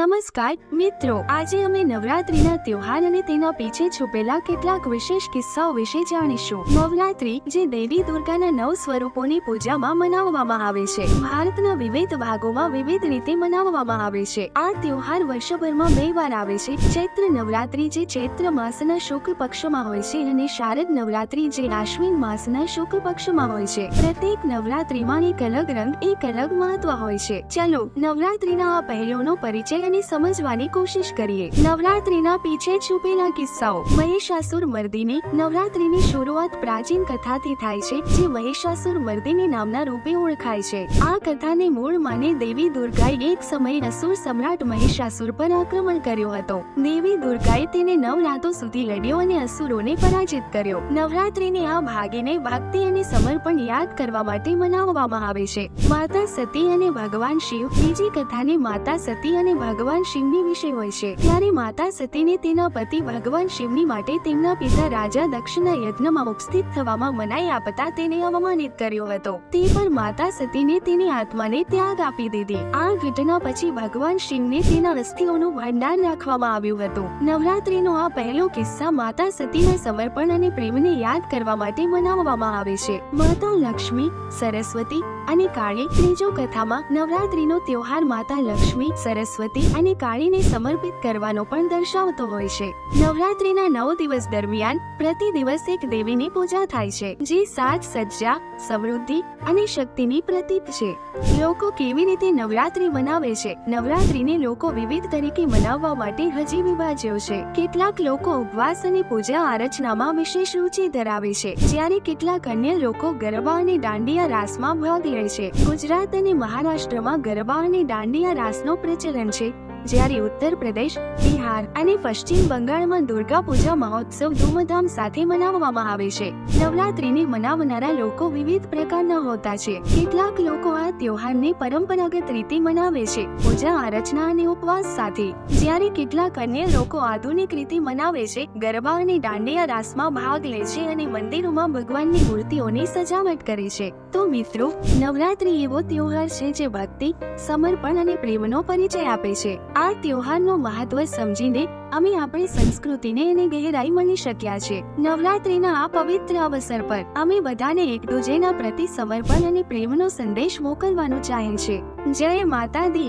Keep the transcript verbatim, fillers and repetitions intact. नमस्कार मित्रों, आज हमें नवरात्रि ना त्योहार अने तेना पीछे छुपेला केटलाक विशेष किस्साओं विषे जाणीशुं। नवरात्रि जे देवी दुर्गा ना नव स्वरूपोनी पूजा मां मनाववामां आवे छे। भारतना विविध भागोमां विविध रीते मनाववामां आवे छे। आ त्योहार वर्षभरमां बे वार आवे छे। चैत्र नवरात्रि जे चैत्र मासना शुक्ल पक्षमां होय छे अने शारद नवरात्रि जे आश्विन मासना शुक्ल पक्षमां होय छे। प्रत्येक नवरात्रिमां एक अलग रंग, एक अलग महत्व होय छे। चलो नवरात्रिना आ पहेलोनो परिचय ने समझवानी कोशिश करिए। नवरात्रि ना पीछे छुपेला किस्साओं। महिषासुर मर्दिनी नवरात्रि नी शुरुआत प्राचीन कथा थी थाय छे, जे महिषासुर मर्दिनी नामना रूपे ओळखाय छे। आ कथा ने मूळ माने देवी दुर्गाए एक समय असुर सम्राट महिषासुर पर आक्रमण कर्यो हतो। देवी दुर्गाए तेने नव रातो सुधी लड्यो अने असुरोने पराजित कर्यो। नवरात्रि ने आ भागे ने भक्ति अने समर्पण याद करवा माटे मनाववामां आवे छे। माता सती अने भगवान शिव। बीजी कथा ने माता सती अने भगवान शिवनी विषय होय छे। त्यारे माता सती ने तेना पति भगवान शिवनी माटे तेमना पिता राजा दक्षना यज्ञमां उपस्थित थवामां मनाई आपता तेने अवमानित कर्यो हतो। ते पर माता सती ने तेनी आत्माने त्याग आपी दीधी। आ घटना पछी भगवान शिवने तेना अस्थीओनुं भंडार राखवामां आव्युं हतुं। नवरात्रिनो आ पहेलो किस्सा माता सतीना समर्पण अने प्रेमने याद करवा माटे मनाववामां आवे छे। माता लक्ष्मी, सरस्वती अने काळी। त्रीजो कथामां नवरात्रिनो त्योहार माता लक्ष्मी, सरस्वती अने काली ने समर्पित करवानो पण दर्शावतो होय छे। नवरात्रिना नौ दिवस दरमियान प्रति दिवस एक देवीनी पूजा थाय छे, जे साज सज्जा, समृद्धि अने शक्तिनी प्रतीक छे। लोको केवी रीते नवरात्रि मनावे छे? नवरात्रिने लोको विविध तरीके मनाववा माटे हजी विभाज्यो छे। केटलाक लोको उपवास अने पूजा आराधनामां विशेष रुचि धरावे छे, ज्यारे केटलाक अन्य लोको गरबा अने दांडिया रासमां भाग લે છે। ગુજરાત અને મહારાષ્ટ્રમાં ગરબા અને દાંડિયા રાસનો પ્રચલન છે, જ્યારે ઉત્તર પ્રદેશ, બિહાર અને પશ્ચિમ બંગાળમાં દુર્ગા પૂજા મહોત્સવ ધૂમધામ સાથે મનાવવામાં આવે છે। નવરાત્રીને મનાવનારા લોકો વિવિધ પ્રકારના હોતા છે। કેટલાક લોકો આ ત્યોહારને પરંપરાગત રીતે મનાવે છે, પૂજા આરાધના અને ઉપવાસ સાથે, જ્યારે કેટલાક અન્ય લોકો આધુનિક રીતે મનાવે છે। ગરબા અને દાંડિયા રાસમાં ભાગ લે છે અને મંદિરોમાં ભગવાનની મૂર્તિઓની સજાવટ કરે છે। તો મિત્રો, નવરાત્રી એવો ત્યોહાર છે જે ભક્તિ, સમર્પણ અને પ્રેમનો પરિચય આપે છે। આ ત્યોહારનો મહત્વ સમજીને અમે આપણી સંસ્કૃતિને એને ગહેરાઈ માણી શક્યા છે। નવરાત્રીના આ પવિત્ર અવસર પર અમે બધાને એક દૂજેના પ્રતિ સમર્પણ અને પ્રેમનો સંદેશ મોકલવાનો ચાહે છે। જય માતા દી।